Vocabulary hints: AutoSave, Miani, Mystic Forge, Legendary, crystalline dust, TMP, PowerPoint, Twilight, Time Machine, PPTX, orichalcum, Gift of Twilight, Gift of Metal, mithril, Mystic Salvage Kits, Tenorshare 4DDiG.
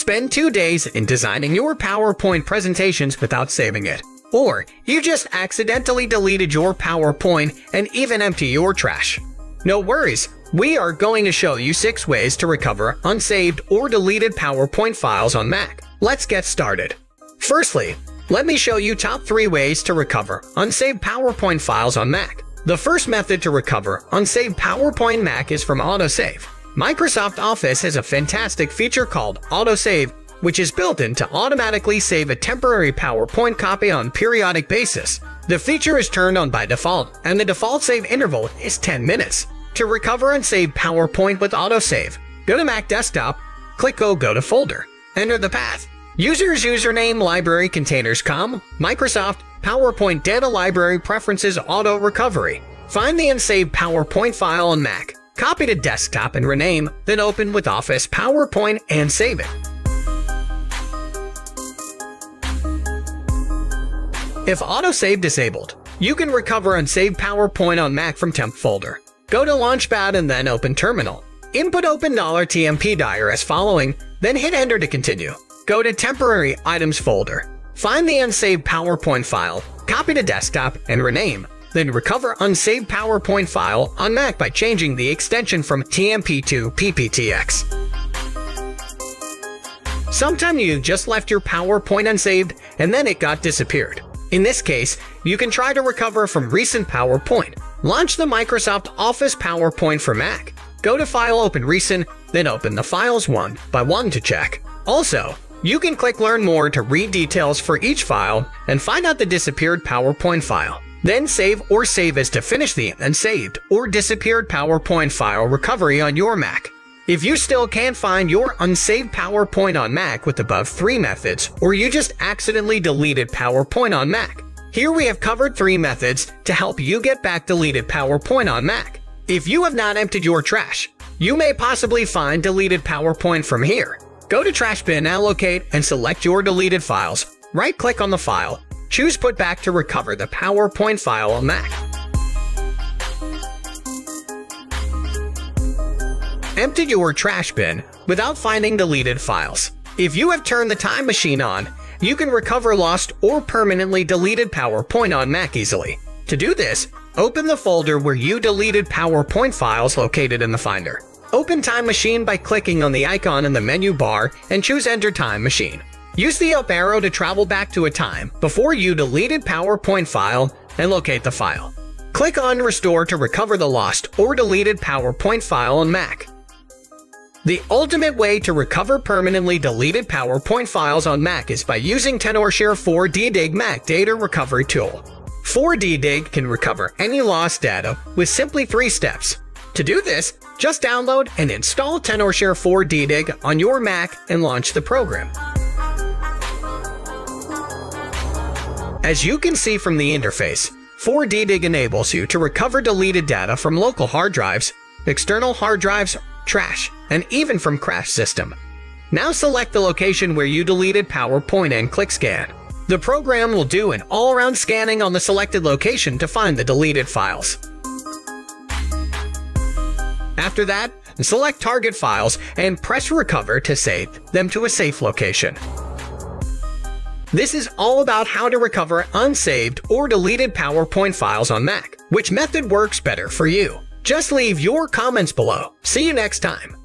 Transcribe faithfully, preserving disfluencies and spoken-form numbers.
Spend two days in designing your PowerPoint presentations without saving it. Or you just accidentally deleted your PowerPoint and even empty your trash. No worries, we are going to show you six ways to recover unsaved or deleted PowerPoint files on Mac. Let's get started. Firstly, let me show you top three ways to recover unsaved PowerPoint files on Mac. The first method to recover unsaved PowerPoint Mac is from AutoSave. Microsoft Office has a fantastic feature called AutoSave, which is built in to automatically save a temporary PowerPoint copy on a periodic basis. The feature is turned on by default, and the default save interval is ten minutes. To recover and save PowerPoint with AutoSave, go to Mac Desktop, click O, go to Folder, enter the path. User's username, library containers, com, Microsoft, PowerPoint data library preferences, auto recovery. Find the unsaved PowerPoint file on Mac, copy to desktop and rename, then open with Office PowerPoint and save it. If AutoSave disabled, you can recover unsaved PowerPoint on Mac from temp folder. Go to Launchpad and then open Terminal. Input open dollar T M P dir as following, then hit Enter to continue. Go to Temporary Items folder. Find the unsaved PowerPoint file, copy to desktop, and rename. Then recover unsaved PowerPoint file on Mac by changing the extension from T M P to P P T X. Sometimes you just left your PowerPoint unsaved and then it got disappeared. In this case, you can try to recover from recent PowerPoint. Launch the Microsoft Office PowerPoint for Mac. Go to File, open Recent, then open the files one by one to check. Also, you can click Learn More to read details for each file and find out the disappeared PowerPoint file. Then Save or Save As to finish the unsaved or disappeared PowerPoint file recovery on your Mac. If you still can't find your unsaved PowerPoint on Mac with above three methods, or you just accidentally deleted PowerPoint on Mac, here we have covered three methods to help you get back deleted PowerPoint on Mac. If you have not emptied your trash, you may possibly find deleted PowerPoint from here. Go to Trash Bin, allocate, and select your deleted files. Right-click on the file. Choose Put Back to recover the PowerPoint file on Mac. Empty your trash bin without finding deleted files. If you have turned the Time Machine on, you can recover lost or permanently deleted PowerPoint on Mac easily. To do this, open the folder where you deleted PowerPoint files located in the Finder. Open Time Machine by clicking on the icon in the menu bar and choose Enter Time Machine. Use the up arrow to travel back to a time before you deleted PowerPoint file and locate the file. Click on Restore to recover the lost or deleted PowerPoint file on Mac. The ultimate way to recover permanently deleted PowerPoint files on Mac is by using Tenorshare four D dig Mac Data Recovery Tool. four D dig can recover any lost data with simply three steps. To do this, just download and install Tenorshare four D dig on your Mac and launch the program. As you can see from the interface, four D dig enables you to recover deleted data from local hard drives, external hard drives, trash, and even from crash system. Now select the location where you deleted PowerPoint and click Scan. The program will do an all-around scanning on the selected location to find the deleted files. After that, select target files and press Recover to save them to a safe location. This is all about how to recover unsaved or deleted PowerPoint files on Mac. Which method works better for you? Just leave your comments below. See you next time.